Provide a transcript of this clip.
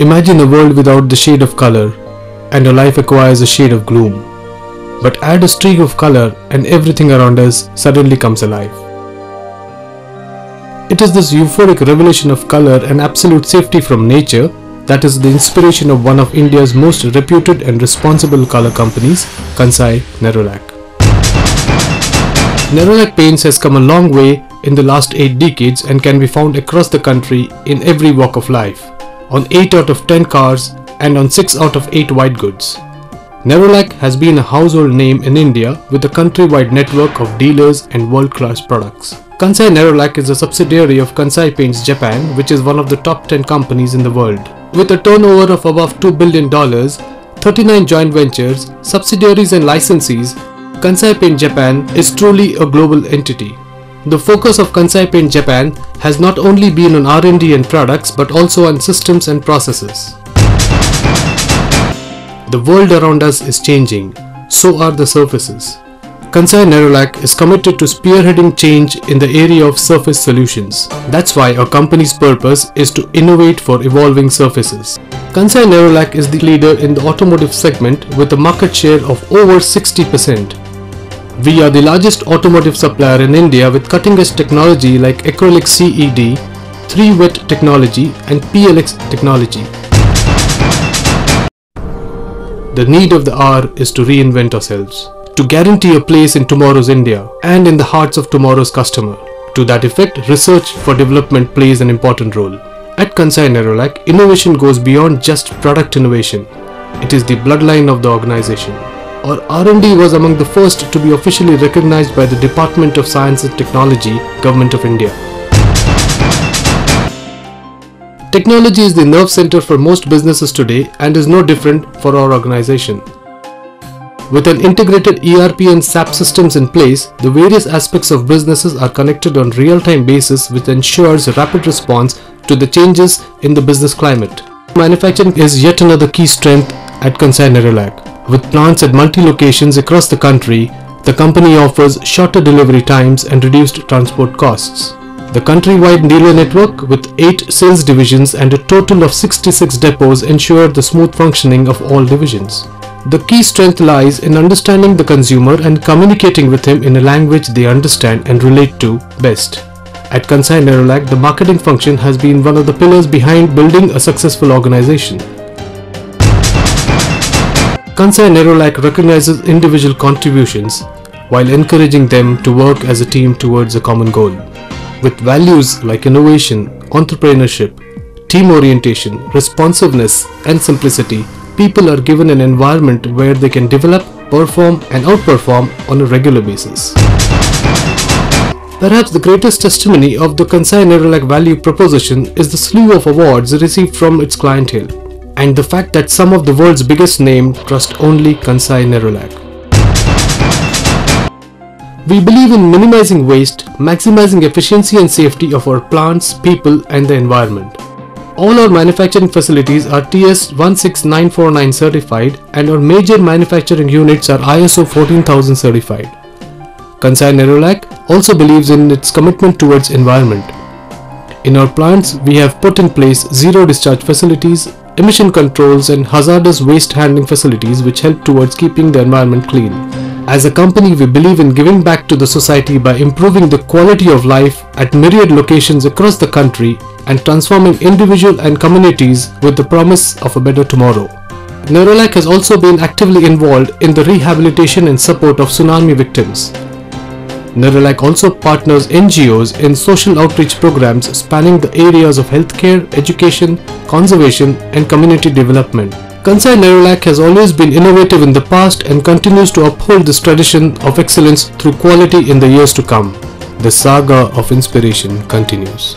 Imagine a world without the shade of color, and our life acquires a shade of gloom. But add a streak of color and everything around us suddenly comes alive. It is this euphoric revelation of color and absolute safety from nature that is the inspiration of one of India's most reputed and responsible color companies, Kansai Nerolac. Nerolac Paints has come a long way in the last 8 decades and can be found across the country in every walk of life, on 8 out of 10 cars and on 6 out of 8 white goods. Nerolac has been a household name in India with a countrywide network of dealers and world-class products. Kansai Nerolac is a subsidiary of Kansai Paints Japan, which is one of the top 10 companies in the world. With a turnover of above $2 billion, 39 joint ventures, subsidiaries and licensees, Kansai Paint Japan is truly a global entity. The focus of Kansai Paint Japan has not only been on R&D and products but also on systems and processes. The world around us is changing, so are the surfaces. Kansai Nerolac is committed to spearheading change in the area of surface solutions. That's why our company's purpose is to innovate for evolving surfaces. Kansai Nerolac is the leader in the automotive segment with a market share of over 60%. We are the largest automotive supplier in India with cutting-edge technology like Acrylic CED, 3-Wet Technology and PLX Technology. The need of the hour is to reinvent ourselves, to guarantee a place in tomorrow's India and in the hearts of tomorrow's customer. To that effect, research for development plays an important role. At Kansai Nerolac, innovation goes beyond just product innovation. It is the bloodline of the organization. Our R&D was among the first to be officially recognized by the Department of Science and Technology, Government of India. Technology is the nerve center for most businesses today and is no different for our organization. With an integrated ERP and SAP systems in place, the various aspects of businesses are connected on real-time basis, which ensures rapid response to the changes in the business climate. Manufacturing is yet another key strength at Kansai Nerolac. With plants at multi-locations across the country, the company offers shorter delivery times and reduced transport costs. The countrywide dealer network with 8 sales divisions and a total of 66 depots ensure the smooth functioning of all divisions. The key strength lies in understanding the consumer and communicating with him in a language they understand and relate to best. At Kansai Nerolac, the marketing function has been one of the pillars behind building a successful organization. Kansai Nerolac recognizes individual contributions while encouraging them to work as a team towards a common goal. With values like innovation, entrepreneurship, team orientation, responsiveness, and simplicity, people are given an environment where they can develop, perform, and outperform on a regular basis. Perhaps the greatest testimony of the Kansai Nerolac value proposition is the slew of awards received from its clientele, and the fact that some of the world's biggest names trust only Kansai Nerolac. We believe in minimizing waste, maximizing efficiency and safety of our plants, people and the environment. All our manufacturing facilities are TS 16949 certified and our major manufacturing units are ISO 14000 certified. Kansai Nerolac also believes in its commitment towards environment. In our plants, we have put in place zero discharge facilities, emission controls and hazardous waste handling facilities which help towards keeping the environment clean. As a company, we believe in giving back to the society by improving the quality of life at myriad locations across the country and transforming individuals and communities with the promise of a better tomorrow. Nerolac has also been actively involved in the rehabilitation and support of tsunami victims. Nerolac also partners NGOs in social outreach programs spanning the areas of healthcare, education, conservation and community development. Kansai Nerolac has always been innovative in the past and continues to uphold this tradition of excellence through quality in the years to come. The saga of inspiration continues.